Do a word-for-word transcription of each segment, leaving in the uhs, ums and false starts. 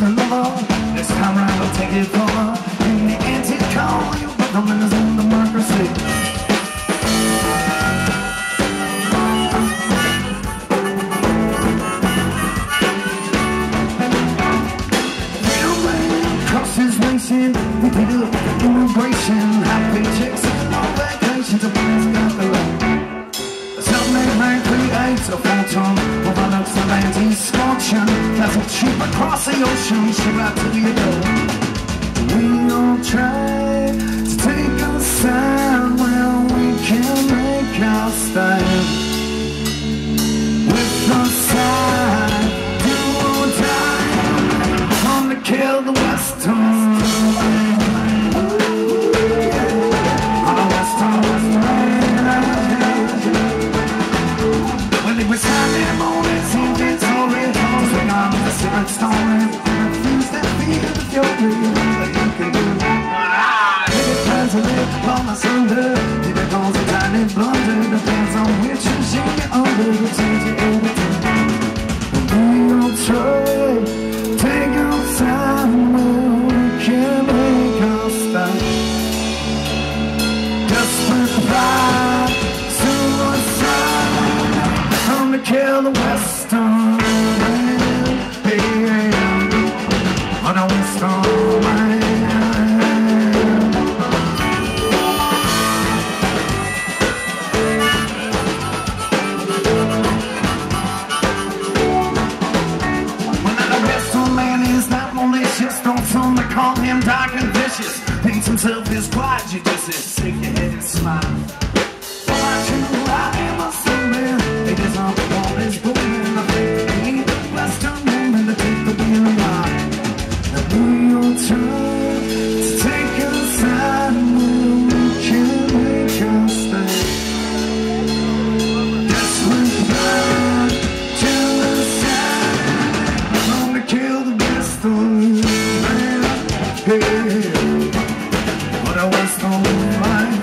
with a lover. This time around I'll take it over. In the antique call, you put the winners in the marker seat. Racing, we paid up immigration, happy chicks, all vacations, a place got the love. A self-made man creates a phantom of an excellent he's scorching. That's a cheap across the ocean, ship out to the adult. We all try to take a stand where we can make our stand. Kill the Western, on the Western, Western. When it was Sunday morning, seemed it's all in homes. When I'm the secret story, I refuse that fear of fury that you can do. I hit it plans to live upon my Sunday. Did it cause a tiny blunder? Depends on which you shake it under. It change it over time. We all try. Take our time, we can make our stand. Just reply, suicide. Come to kill the Western man, yeah. On a Western man. Call him dark and vicious, thinks himself his quadruplices. Shake your head and smile. Why you, I am assuming it is on the wall, it's booming. I think they need the Western woman to take the wheel and ride. Now do your turn to take your side, and we'll make you make your stay. That's when you ride to the side. I'm gonna kill the Western. But I was on mine.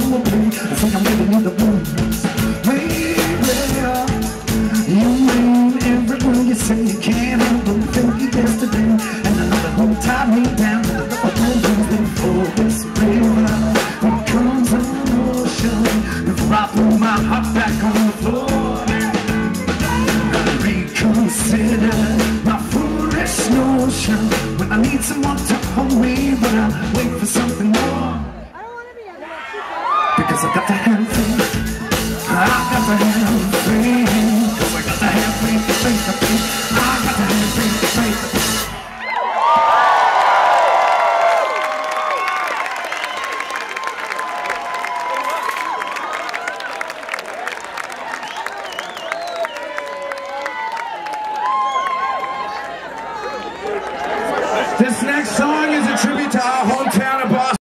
me. I think I'm living in the blues. Baby, you mean everything you say you can't handle. Think you yesterday, and another whole tie me down. I don't lose them for this real love. When it comes an ocean, if I pull my heart back on the floor, I reconsider my foolish notion. When I need someone to hold me, but I wait for something more. Because I got the hand thing, I got the hand thing. Because I got the hand thing, the thing, the thing. I got the hand thing, the thing, the thing. This next song is a tribute to our whole